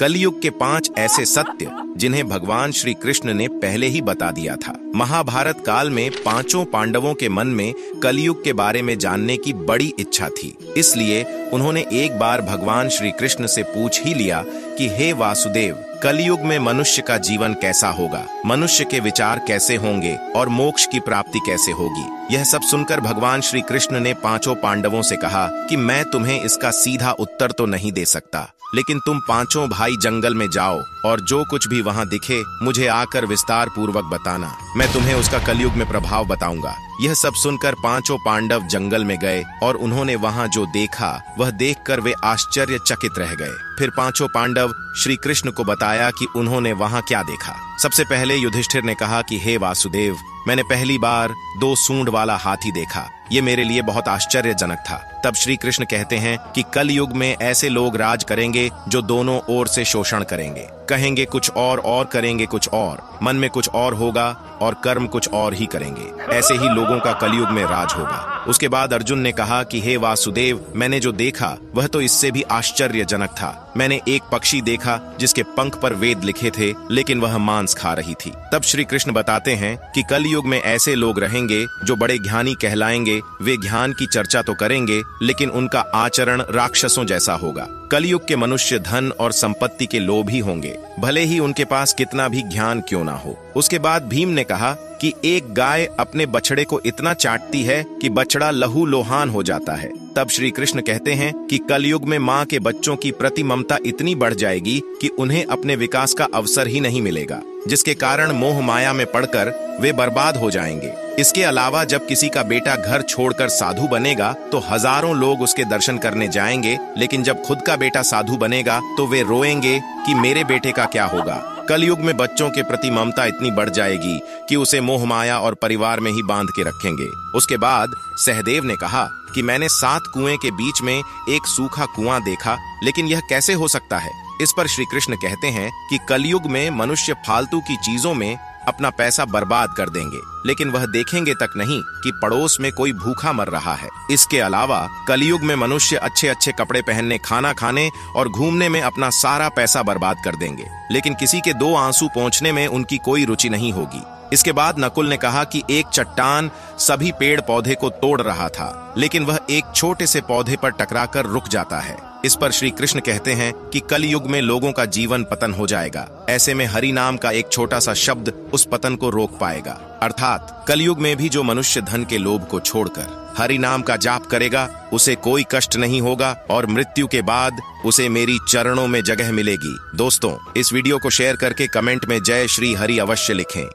कलयुग के 5 ऐसे सत्य जिन्हें भगवान श्री कृष्ण ने पहले ही बता दिया था। महाभारत काल में पांचों पांडवों के मन में कलयुग के बारे में जानने की बड़ी इच्छा थी, इसलिए उन्होंने एक बार भगवान श्री कृष्ण से पूछ ही लिया कि हे वासुदेव, कलयुग में मनुष्य का जीवन कैसा होगा, मनुष्य के विचार कैसे होंगे और मोक्ष की प्राप्ति कैसे होगी। यह सब सुनकर भगवान श्री कृष्ण ने पांचों पांडवों से कहा कि मैं तुम्हें इसका सीधा उत्तर तो नहीं दे सकता, लेकिन तुम पांचों भाई जंगल में जाओ और जो कुछ भी वहां दिखे मुझे आकर विस्तार पूर्वक बताना, मैं तुम्हें उसका कलयुग में प्रभाव बताऊंगा। यह सब सुनकर पांचों पांडव जंगल में गए और उन्होंने वहां जो देखा वह देखकर वे आश्चर्यचकित रह गए। फिर पांचों पांडव श्री कृष्ण को बताया कि उन्होंने वहां क्या देखा। सबसे पहले युधिष्ठिर ने कहा कि हे वासुदेव, मैंने पहली बार 2 सूंड वाला हाथी देखा, ये मेरे लिए बहुत आश्चर्यजनक था। तब श्री कृष्ण कहते हैं कि कलयुग में ऐसे लोग राज करेंगे जो दोनों ओर से शोषण करेंगे, कहेंगे कुछ और करेंगे कुछ और, मन में कुछ और होगा और कर्म कुछ और ही करेंगे। ऐसे ही लोगों का कलयुग में राज होगा। उसके बाद अर्जुन ने कहा कि हे वासुदेव, मैंने जो देखा वह तो इससे भी आश्चर्यजनक था। मैंने एक पक्षी देखा जिसके पंख पर वेद लिखे थे, लेकिन वह मांस खा रही थी। तब श्री कृष्ण बताते हैं कि कलयुग में ऐसे लोग रहेंगे जो बड़े ज्ञानी कहलाएंगे, वे ज्ञान की चर्चा तो करेंगे लेकिन उनका आचरण राक्षसों जैसा होगा। कलयुग के मनुष्य धन और संपत्ति के लोभी होंगे, भले ही उनके पास कितना भी ज्ञान क्यों ना हो। उसके बाद भीम ने कहा कि एक गाय अपने बछड़े को इतना चाटती है कि बछड़ा लहू लोहान हो जाता है। तब श्री कृष्ण कहते हैं कि कलयुग में माँ के बच्चों की प्रति ममता इतनी बढ़ जाएगी कि उन्हें अपने विकास का अवसर ही नहीं मिलेगा, जिसके कारण मोह माया में पड़कर वे बर्बाद हो जाएंगे। इसके अलावा जब किसी का बेटा घर छोड़कर साधु बनेगा तो हजारों लोग उसके दर्शन करने जाएंगे, लेकिन जब खुद का बेटा साधु बनेगा तो वे रोएंगे कि मेरे बेटे का क्या होगा। कलयुग में बच्चों के प्रति ममता इतनी बढ़ जाएगी कि उसे मोहमाया और परिवार में ही बांध के रखेंगे। उसके बाद सहदेव ने कहा कि मैंने 7 कुएं के बीच में एक सूखा कुआं देखा, लेकिन यह कैसे हो सकता है। इस पर श्री कृष्ण कहते हैं कि कलयुग में मनुष्य फालतू की चीजों में अपना पैसा बर्बाद कर देंगे, लेकिन वह देखेंगे तक नहीं कि पड़ोस में कोई भूखा मर रहा है। इसके अलावा कलयुग में मनुष्य अच्छे अच्छे कपड़े पहनने, खाना खाने और घूमने में अपना सारा पैसा बर्बाद कर देंगे, लेकिन किसी के 2 आंसू पोंछने में उनकी कोई रुचि नहीं होगी। इसके बाद नकुल ने कहा कि एक चट्टान सभी पेड़ पौधे को तोड़ रहा था, लेकिन वह एक छोटे से पौधे पर टकराकर रुक जाता है। इस पर श्री कृष्ण कहते हैं कि कलयुग में लोगों का जीवन पतन हो जाएगा, ऐसे में हरि नाम का एक छोटा सा शब्द उस पतन को रोक पाएगा। अर्थात कलयुग में भी जो मनुष्य धन के लोभ को छोड़कर हरि नाम का जाप करेगा उसे कोई कष्ट नहीं होगा और मृत्यु के बाद उसे मेरी चरणों में जगह मिलेगी। दोस्तों, इस वीडियो को शेयर करके कमेंट में जय श्री हरि अवश्य लिखें।